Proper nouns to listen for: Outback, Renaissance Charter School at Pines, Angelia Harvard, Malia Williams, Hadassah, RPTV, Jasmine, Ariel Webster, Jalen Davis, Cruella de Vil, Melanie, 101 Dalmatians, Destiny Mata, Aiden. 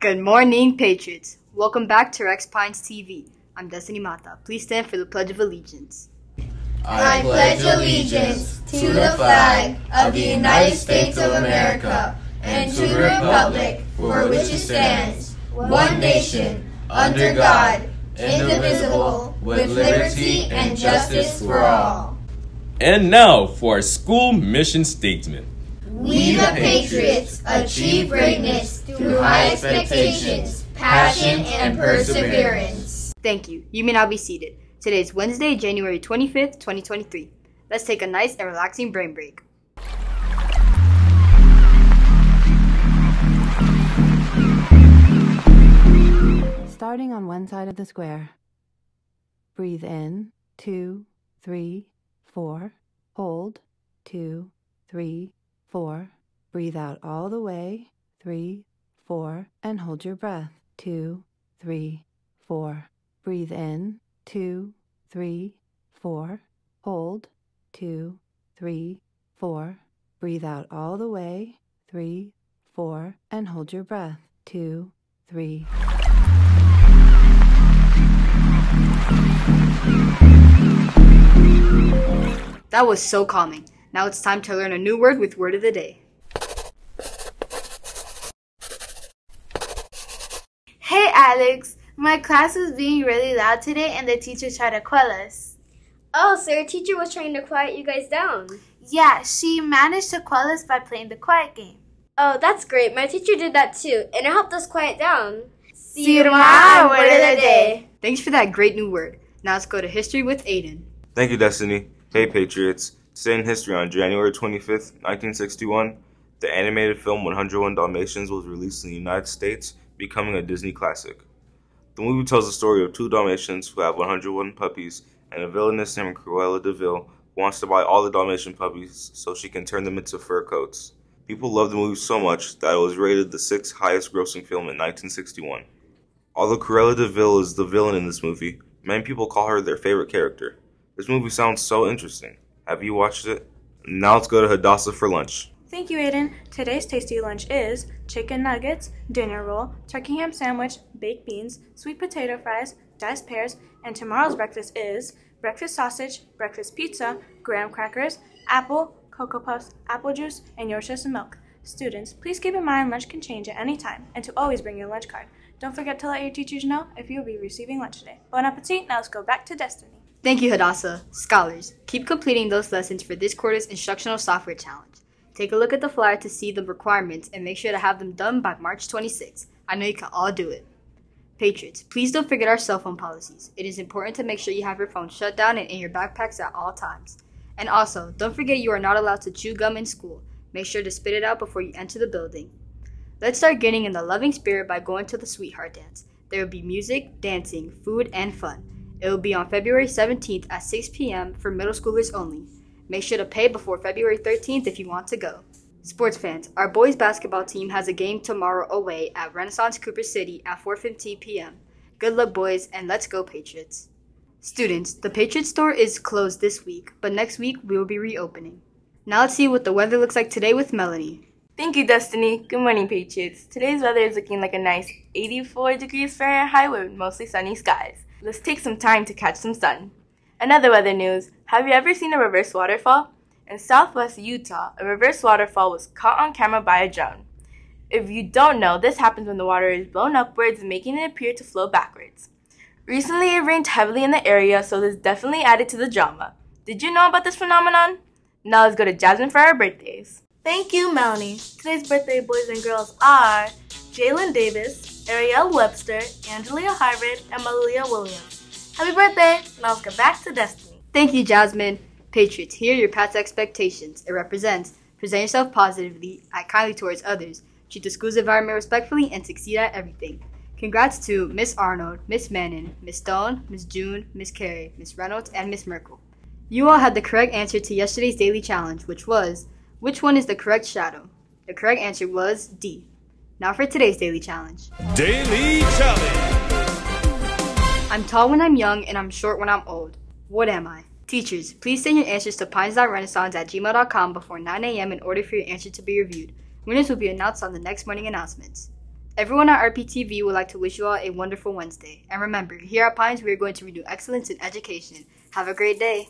Good morning, Patriots. Welcome back to Rex Pines TV. I'm Destiny Mata. Please stand for the Pledge of Allegiance. I pledge allegiance to the flag of the United States of America and to the republic for which it stands, one nation, under God, indivisible, with liberty and justice for all. And now for our school mission statement. We the Patriots achieve greatness through high expectations, passion, and perseverance. Thank you. You may now be seated. Today is Wednesday, January 25th, 2023. Let's take a nice and relaxing brain break. Starting on one side of the square. Breathe in, 2, 3, 4. Hold, 2, 3, 4. Breathe out all the way, 3, 4, and hold your breath, 2, 3, 4. Breathe in, 2, 3, 4. Hold, 2, 3, 4. Breathe out all the way, 3, 4, and hold your breath, 2, 3. That was so calming. Now it's time to learn a new word with Word of the Day. Hey Alex, my class was being really loud today and the teacher tried to quell us. Oh, so your teacher was trying to quiet you guys down? Yeah, she managed to quell us by playing the quiet game. Oh, that's great. My teacher did that too, and it helped us quiet down. See you tomorrow, Word of the Day. Thanks for that great new word. Now let's go to History with Aiden. Thank you, Destiny. Hey, Patriots. Today in history, on January 25th, 1961, the animated film 101 Dalmatians was released in the United States, becoming a Disney classic. The movie tells the story of two Dalmatians who have 101 puppies, and a villainess named Cruella de Vil wants to buy all the Dalmatian puppies so she can turn them into fur coats. People loved the movie so much that it was rated the 6th highest grossing film in 1961. Although Cruella de Vil is the villain in this movie, many people call her their favorite character. This movie sounds so interesting. Have you watched it? Now let's go to Hadassah for lunch. Thank you, Aiden. Today's tasty lunch is chicken nuggets, dinner roll, turkey ham sandwich, baked beans, sweet potato fries, diced pears, and tomorrow's breakfast is breakfast sausage, breakfast pizza, graham crackers, apple, cocoa puffs, apple juice, and Yorkshire and milk. Students, please keep in mind lunch can change at any time and to always bring your lunch card. Don't forget to let your teachers know if you'll be receiving lunch today. Bon appetit. Now let's go back to Destiny. Thank you, Hadassah. Scholars, keep completing those lessons for this quarter's Instructional Software Challenge. Take a look at the flyer to see the requirements and make sure to have them done by March 26th. I know you can all do it. Patriots, please don't forget our cell phone policies. It is important to make sure you have your phone shut down and in your backpacks at all times. And also, don't forget you are not allowed to chew gum in school. Make sure to spit it out before you enter the building. Let's start getting in the loving spirit by going to the Sweetheart Dance. There will be music, dancing, food, and fun. It will be on February 17th at 6 p.m. for middle schoolers only. Make sure to pay before February 13th if you want to go. Sports fans, our boys basketball team has a game tomorrow away at Renaissance Cooper City at 4:15 p.m. Good luck, boys, and let's go, Patriots. Students, the Patriots store is closed this week, but next week we will be reopening. Now let's see what the weather looks like today with Melanie. Thank you, Destiny. Good morning, Patriots. Today's weather is looking like a nice 84 degrees Fahrenheit high with mostly sunny skies. Let's take some time to catch some sun. Another weather news, have you ever seen a reverse waterfall? In southwest Utah, a reverse waterfall was caught on camera by a drone. If you don't know, this happens when the water is blown upwards, making it appear to flow backwards. Recently, it rained heavily in the area, so this definitely added to the drama. Did you know about this phenomenon? Now let's go to Jasmine for our birthdays. Thank you, Melanie. Today's birthday boys and girls are Jalen Davis, Ariel Webster, Angelia Harvard, and Malia Williams. Happy birthday! Now let's get back to Destiny. Thank you, Jasmine. Patriots, here are your past expectations. It represents present yourself positively, act kindly towards others, treat the school's environment respectfully, and succeed at everything. Congrats to Miss Arnold, Miss Mannon, Miss Stone, Miss June, Miss Carey, Miss Reynolds, and Miss Merkel. You all had the correct answer to yesterday's daily challenge, which was Which one is the correct shadow? The correct answer was D. Now for today's Daily Challenge. Daily Challenge! I'm tall when I'm young and I'm short when I'm old. What am I? Teachers, please send your answers to pines.renaissance@gmail.com before 9 a.m. in order for your answer to be reviewed. Winners will be announced on the next morning announcements. Everyone at RPTV would like to wish you all a wonderful Wednesday. And remember, here at Pines, we are going to renew excellence in education. Have a great day.